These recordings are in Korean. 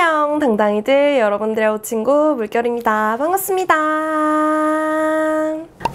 안녕 당당이들, 여러분들의 호친구 물결입니다. 반갑습니다.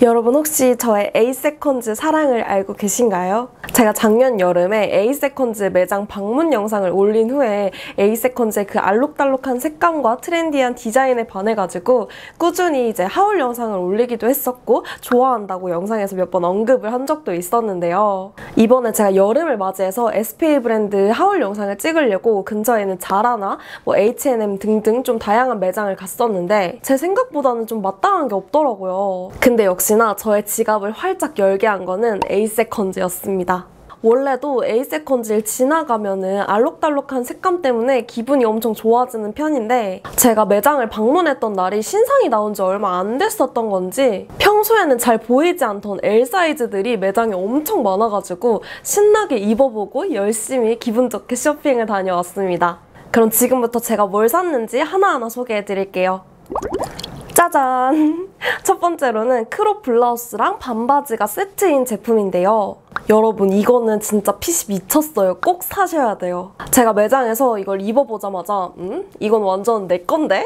여러분 혹시 저의 에잇세컨즈 사랑을 알고 계신가요? 제가 작년 여름에 에잇세컨즈 매장 방문 영상을 올린 후에 에잇세컨즈의 그 알록달록한 색감과 트렌디한 디자인에 반해가지고 꾸준히 이제 하울 영상을 올리기도 했었고 좋아한다고 영상에서 몇 번 언급을 한 적도 있었는데요. 이번에 제가 여름을 맞이해서 SPA 브랜드 하울 영상을 찍으려고 근처에 있는 자라나 뭐 H&M 등등 좀 다양한 매장을 갔었는데 제 생각보다는 좀 마땅한 게 없더라고요. 근데 역시나 저의 지갑을 활짝 열게 한 거는 에잇세컨즈였습니다. 원래도 에잇세컨즈를 지나가면은 알록달록한 색감 때문에 기분이 엄청 좋아지는 편인데 제가 매장을 방문했던 날이 신상이 나온 지 얼마 안 됐었던 건지 평소에는 잘 보이지 않던 L 사이즈들이 매장에 엄청 많아가지고 신나게 입어보고 열심히 기분 좋게 쇼핑을 다녀왔습니다. 그럼 지금부터 제가 뭘 샀는지 하나하나 소개해드릴게요. 짜잔! 첫 번째로는 크롭 블라우스랑 반바지가 세트인 제품인데요. 여러분 이거는 진짜 핏이 미쳤어요. 꼭 사셔야 돼요. 제가 매장에서 이걸 입어보자마자 이건 완전 내 건데?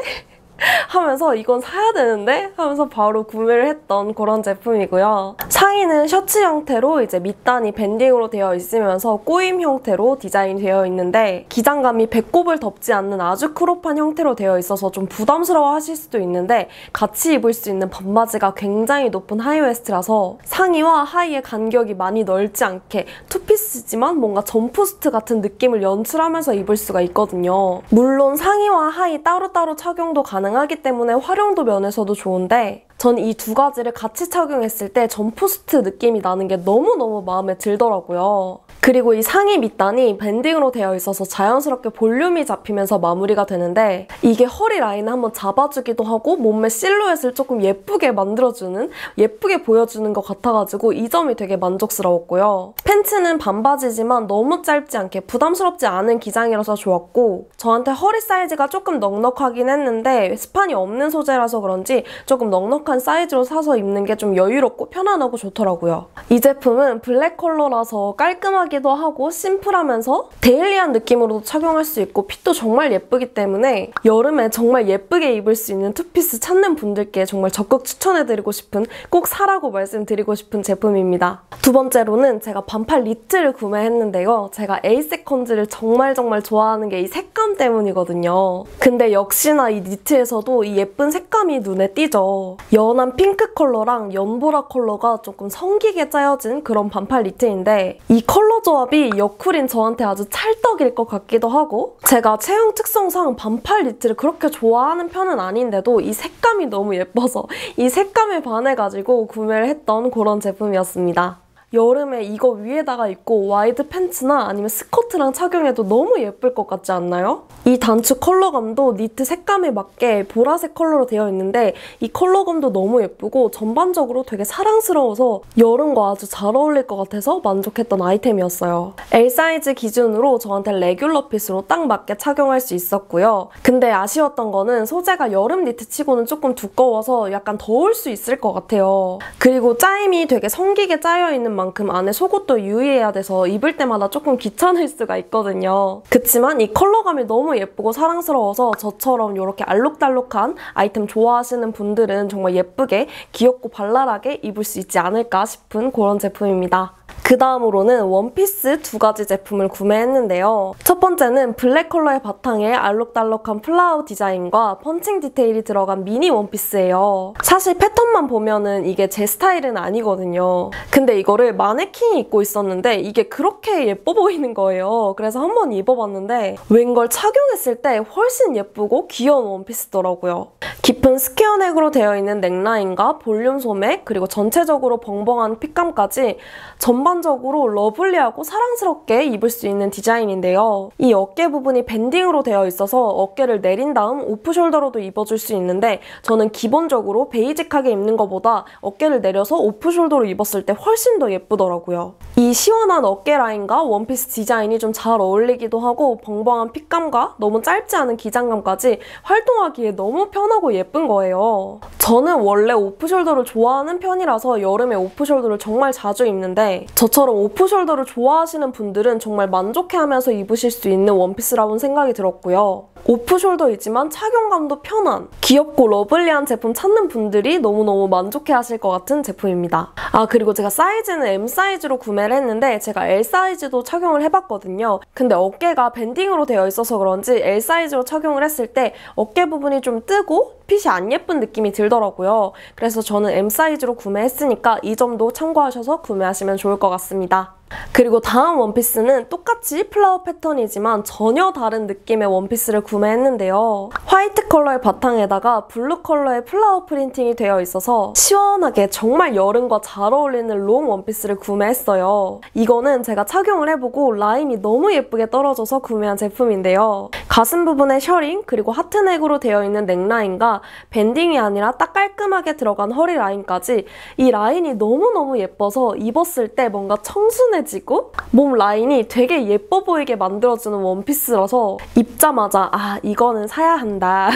하면서 이건 사야 되는데? 하면서 바로 구매를 했던 그런 제품이고요. 상의는 셔츠 형태로 이제 밑단이 밴딩으로 되어 있으면서 꼬임 형태로 디자인이 되어 있는데 기장감이 배꼽을 덮지 않는 아주 크롭한 형태로 되어 있어서 좀 부담스러워 하실 수도 있는데 같이 입을 수 있는 반바지가 굉장히 높은 하이웨스트라서 상의와 하의의 간격이 많이 넓지 않게 투피스지만 뭔가 점프스트 같은 느낌을 연출하면서 입을 수가 있거든요. 물론 상의와 하의 따로따로 착용도 가능합니다. 하기 때문에 활용도 면에서도 좋은데 전 이 두 가지를 같이 착용했을 때 점프스트 느낌이 나는 게 너무너무 마음에 들더라고요. 그리고 이 상의 밑단이 밴딩으로 되어 있어서 자연스럽게 볼륨이 잡히면서 마무리가 되는데 이게 허리 라인을 한번 잡아주기도 하고 몸매 실루엣을 조금 예쁘게 만들어주는, 예쁘게 보여주는 것 같아가지고 이 점이 되게 만족스러웠고요. 팬츠는 반바지지만 너무 짧지 않게 부담스럽지 않은 기장이라서 좋았고 저한테 허리 사이즈가 조금 넉넉하긴 했는데 스판이 없는 소재라서 그런지 조금 넉넉 사이즈로 사서 입는 게 좀 여유롭고 편안하고 좋더라고요. 이 제품은 블랙 컬러라서 깔끔하기도 하고 심플하면서 데일리한 느낌으로도 착용할 수 있고 핏도 정말 예쁘기 때문에 여름에 정말 예쁘게 입을 수 있는 투피스 찾는 분들께 정말 적극 추천해드리고 싶은, 꼭 사라고 말씀드리고 싶은 제품입니다. 두 번째로는 제가 반팔 니트를 구매했는데요. 제가 에잇세컨즈를 정말 좋아하는 게 이 색감 때문이거든요. 근데 역시나 이 니트에서도 이 예쁜 색감이 눈에 띄죠. 연한 핑크 컬러랑 연보라 컬러가 조금 성기게 짜여진 그런 반팔 니트인데 이 컬러 조합이 여쿨인 저한테 아주 찰떡일 것 같기도 하고 제가 체형 특성상 반팔 니트를 그렇게 좋아하는 편은 아닌데도 이 색감이 너무 예뻐서 이 색감에 반해가지고 구매를 했던 그런 제품이었습니다. 여름에 이거 위에다가 입고 와이드 팬츠나 아니면 스커트랑 착용해도 너무 예쁠 것 같지 않나요? 이 단추 컬러감도 니트 색감에 맞게 보라색 컬러로 되어 있는데 이 컬러감도 너무 예쁘고 전반적으로 되게 사랑스러워서 여름과 아주 잘 어울릴 것 같아서 만족했던 아이템이었어요. L 사이즈 기준으로 저한테 레귤러 핏으로 딱 맞게 착용할 수 있었고요. 근데 아쉬웠던 거는 소재가 여름 니트치고는 조금 두꺼워서 약간 더울 수 있을 것 같아요. 그리고 짜임이 되게 성기게 짜여있는 만큼 안에 속옷도 유의해야 돼서 입을 때마다 조금 귀찮을 수가 있거든요. 그치만 이 컬러감이 너무 예쁘고 사랑스러워서 저처럼 이렇게 알록달록한 아이템 좋아하시는 분들은 정말 예쁘게 귀엽고 발랄하게 입을 수 있지 않을까 싶은 그런 제품입니다. 그 다음으로는 원피스 두 가지 제품을 구매했는데요. 첫 번째는 블랙 컬러의 바탕에 알록달록한 플라워 디자인과 펀칭 디테일이 들어간 미니 원피스예요. 사실 패턴만 보면은 이게 제 스타일은 아니거든요. 근데 이거를 마네킹이 입고 있었는데 이게 그렇게 예뻐 보이는 거예요. 그래서 한번 입어봤는데 웬걸 착용했을 때 훨씬 예쁘고 귀여운 원피스더라고요. 깊은 스퀘어넥으로 되어 있는 넥라인과 볼륨 소매 그리고 전체적으로 벙벙한 핏감까지 전반적으로 러블리하고 사랑스럽게 입을 수 있는 디자인인데요. 이 어깨 부분이 밴딩으로 되어 있어서 어깨를 내린 다음 오프숄더로도 입어줄 수 있는데 저는 기본적으로 베이직하게 입는 것보다 어깨를 내려서 오프숄더로 입었을 때 훨씬 더 예쁘더라고요. 이 시원한 어깨 라인과 원피스 디자인이 좀 잘 어울리기도 하고 벙벙한 핏감과 너무 짧지 않은 기장감까지 활동하기에 너무 편하고 예쁜 거예요. 저는 원래 오프숄더를 좋아하는 편이라서 여름에 오프숄더를 정말 자주 입는데 저처럼 오프숄더를 좋아하시는 분들은 정말 만족해하면서 입으실 수 있는 원피스라고는 생각이 들었고요. 오프숄더이지만 착용감도 편한, 귀엽고 러블리한 제품 찾는 분들이 너무너무 만족해하실 것 같은 제품입니다. 아, 그리고 제가 사이즈는 M 사이즈로 구매를 했는데 제가 L 사이즈도 착용을 해봤거든요. 근데 어깨가 밴딩으로 되어 있어서 그런지 L 사이즈로 착용을 했을 때 어깨 부분이 좀 뜨고 핏이 안 예쁜 느낌이 들더라고요. 그래서 저는 M 사이즈로 구매했으니까 이 점도 참고하셔서 구매하시면 좋을 것 같습니다. 그리고 다음 원피스는 똑같이 플라워 패턴이지만 전혀 다른 느낌의 원피스를 구매했는데요. 화이트 컬러의 바탕에다가 블루 컬러의 플라워 프린팅이 되어 있어서 시원하게 정말 여름과 잘 어울리는 롱 원피스를 구매했어요. 이거는 제가 착용을 해보고 라인이 너무 예쁘게 떨어져서 구매한 제품인데요. 가슴 부분에 셔링 그리고 하트넥으로 되어 있는 넥라인과 밴딩이 아니라 딱 깔끔하게 들어간 허리 라인까지 이 라인이 너무너무 예뻐서 입었을 때 뭔가 청순해 지고 몸 라인이 되게 예뻐 보이게 만들어주는 원피스라서 입자마자 아, 이거는 사야 한다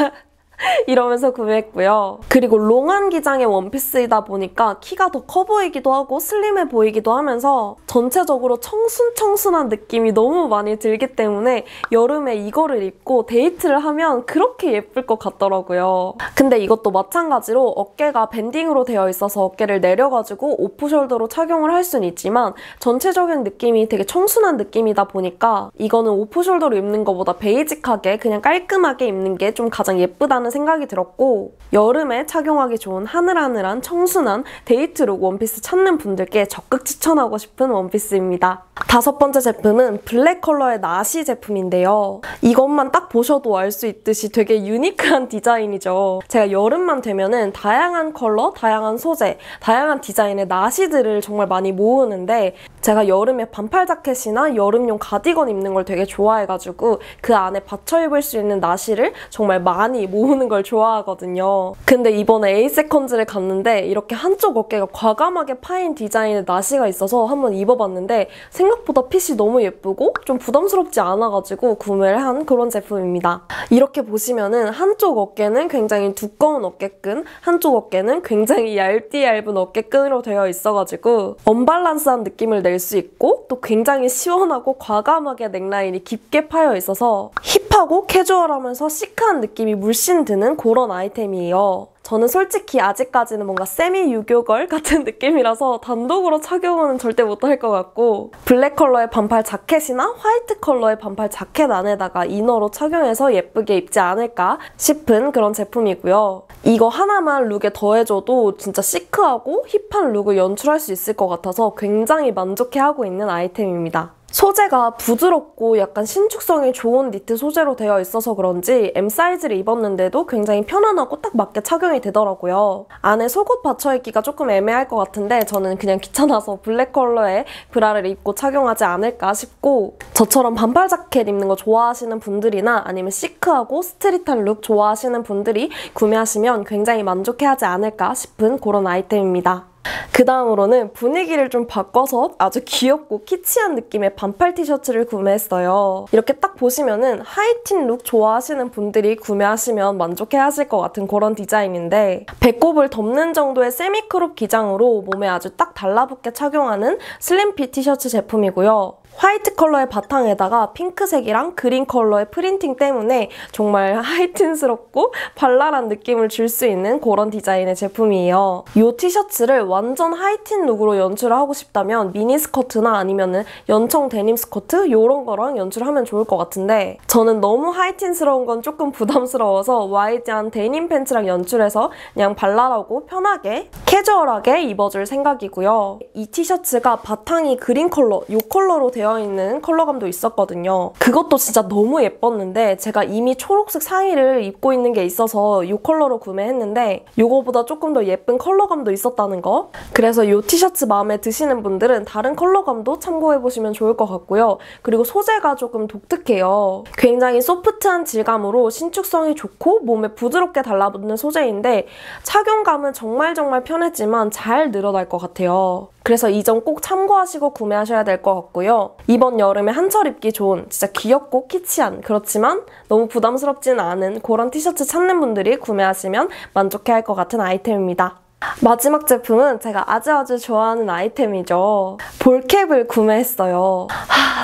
이러면서 구매했고요. 그리고 롱한 기장의 원피스이다 보니까 키가 더 커 보이기도 하고 슬림해 보이기도 하면서 전체적으로 청순청순한 느낌이 너무 많이 들기 때문에 여름에 이거를 입고 데이트를 하면 그렇게 예쁠 것 같더라고요. 근데 이것도 마찬가지로 어깨가 밴딩으로 되어 있어서 어깨를 내려가지고 오프숄더로 착용을 할 수는 있지만 전체적인 느낌이 되게 청순한 느낌이다 보니까 이거는 오프숄더로 입는 것보다 베이직하게 그냥 깔끔하게 입는 게 좀 가장 예쁘다는 생각이 들었고, 여름에 착용하기 좋은 하늘하늘한 청순한 데이트룩 원피스 찾는 분들께 적극 추천하고 싶은 원피스입니다. 다섯 번째 제품은 블랙 컬러의 나시 제품인데요. 이것만 딱 보셔도 알 수 있듯이 되게 유니크한 디자인이죠. 제가 여름만 되면은 다양한 컬러, 다양한 소재, 다양한 디자인의 나시들을 정말 많이 모으는데 제가 여름에 반팔 자켓이나 여름용 가디건 입는 걸 되게 좋아해가지고 그 안에 받쳐 입을 수 있는 나시를 정말 많이 모으는 걸 좋아하거든요. 근데 이번에 에잇세컨즈를 갔는데 이렇게 한쪽 어깨가 과감하게 파인 디자인의 나시가 있어서 한번 입어봤는데 생각보다 핏이 너무 예쁘고 좀 부담스럽지 않아가지고 구매를 한 그런 제품입니다. 이렇게 보시면은 한쪽 어깨는 굉장히 두꺼운 어깨끈, 한쪽 어깨는 굉장히 얇은 어깨끈으로 되어 있어가지고 언밸런스한 느낌을 낼 수 있고 또 굉장히 시원하고 과감하게 넥라인이 깊게 파여 있어서 힙하고 캐주얼하면서 시크한 느낌이 물씬 드는 그런 아이템이에요. 저는 솔직히 아직까지는 뭔가 세미 유교걸 같은 느낌이라서 단독으로 착용은 절대 못할 것 같고, 블랙 컬러의 반팔 자켓이나 화이트 컬러의 반팔 자켓 안에다가 이너로 착용해서 예쁘게 입지 않을까 싶은 그런 제품이고요. 이거 하나만 룩에 더해줘도 진짜 시크하고 힙한 룩을 연출할 수 있을 것 같아서 굉장히 만족해하고 있는 아이템입니다. 소재가 부드럽고 약간 신축성이 좋은 니트 소재로 되어 있어서 그런지 M 사이즈를 입었는데도 굉장히 편안하고 딱 맞게 착용이 되더라고요. 안에 속옷 받쳐입기가 조금 애매할 것 같은데 저는 그냥 귀찮아서 블랙 컬러의 브라를 입고 착용하지 않을까 싶고, 저처럼 반팔 자켓 입는 거 좋아하시는 분들이나 아니면 시크하고 스트릿한 룩 좋아하시는 분들이 구매하시면 굉장히 만족해하지 않을까 싶은 그런 아이템입니다. 그 다음으로는 분위기를 좀 바꿔서 아주 귀엽고 키치한 느낌의 반팔 티셔츠를 구매했어요. 이렇게 딱 보시면은 하이틴 룩 좋아하시는 분들이 구매하시면 만족해 하실 것 같은 그런 디자인인데, 배꼽을 덮는 정도의 세미크롭 기장으로 몸에 아주 딱 달라붙게 착용하는 슬림핏 티셔츠 제품이고요. 화이트 컬러의 바탕에다가 핑크색이랑 그린 컬러의 프린팅 때문에 정말 하이틴스럽고 발랄한 느낌을 줄 수 있는 그런 디자인의 제품이에요. 이 티셔츠를 완전 하이틴 룩으로 연출을 하고 싶다면 미니스커트나 아니면은 연청 데님 스커트 이런 거랑 연출하면 좋을 것 같은데, 저는 너무 하이틴스러운 건 조금 부담스러워서 와이드한 데님 팬츠랑 연출해서 그냥 발랄하고 편하게 캐주얼하게 입어줄 생각이고요. 이 티셔츠가 바탕이 그린 컬러, 이 컬러로 되어 있는 컬러감도 있었거든요. 그것도 진짜 너무 예뻤는데 제가 이미 초록색 상의를 입고 있는 게 있어서 이 컬러로 구매했는데 이거보다 조금 더 예쁜 컬러감도 있었다는 거. 그래서 이 티셔츠 마음에 드시는 분들은 다른 컬러감도 참고해보시면 좋을 것 같고요. 그리고 소재가 조금 독특해요. 굉장히 소프트한 질감으로 신축성이 좋고 몸에 부드럽게 달라붙는 소재인데 착용감은 정말 편했지만 잘 늘어날 것 같아요. 그래서 이 점 꼭 참고하시고 구매하셔야 될 것 같고요. 이번 여름에 한철 입기 좋은 진짜 귀엽고 키치한, 그렇지만 너무 부담스럽진 않은 그런 티셔츠 찾는 분들이 구매하시면 만족해할 것 같은 아이템입니다. 마지막 제품은 제가 아주 좋아하는 아이템이죠. 볼캡을 구매했어요.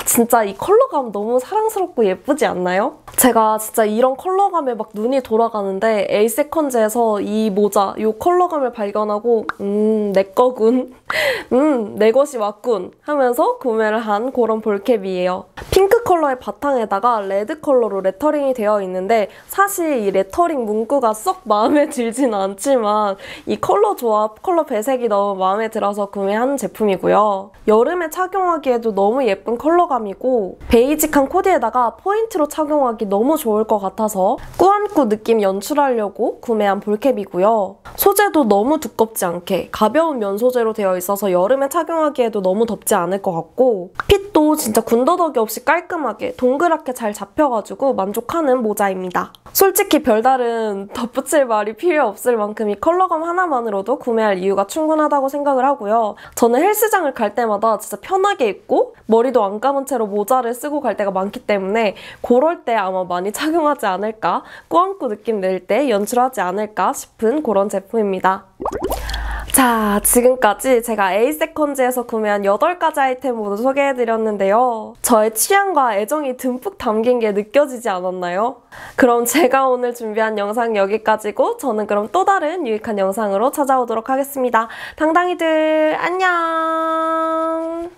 진짜 이 컬러감 너무 사랑스럽고 예쁘지 않나요? 제가 진짜 이런 컬러감에 막 눈이 돌아가는데 에잇세컨즈에서 이 모자, 이 컬러감을 발견하고 내 거군, 내 것이 왔군 하면서 구매를 한 그런 볼캡이에요. 핑크 컬러의 바탕에다가 레드 컬러로 레터링이 되어 있는데 사실 이 레터링 문구가 썩 마음에 들진 않지만 이 컬러 조합, 컬러 배색이 너무 마음에 들어서 구매한 제품이고요. 여름에 착용하기에도 너무 예쁜 컬러감이고 베이직한 코디에다가 포인트로 착용하기 너무 좋을 것 같아서 꾸안꾸 느낌 연출하려고 구매한 볼캡이고요. 소재도 너무 두껍지 않게 가벼운 면 소재로 되어 있어서 여름에 착용하기에도 너무 덥지 않을 것 같고 핏도 진짜 군더더기 없이 깔끔하게 동그랗게 잘 잡혀가지고 만족하는 모자입니다. 솔직히 별다른 덧붙일 말이 필요 없을 만큼 이 컬러감 하나만으로도 구매할 이유가 충분하다고 생각을 하고요. 저는 헬스장을 갈 때마다 진짜 편하게 입고 머리도 안 감은 채로 모자를 쓰고 갈 때가 많기 때문에 그럴 때 아마 많이 착용하지 않을까, 꾸안꾸 느낌 낼 때 연출하지 않을까 싶은 그런 제품입니다. 자, 지금까지 제가 에잇세컨즈에서 구매한 8가지 아이템 모두 소개해드렸는데요. 저의 취향과 애정이 듬뿍 담긴 게 느껴지지 않았나요? 그럼 제가 오늘 준비한 영상 여기까지고 저는 그럼 또 다른 유익한 영상으로 찾아오도록 하겠습니다. 당당이들 안녕!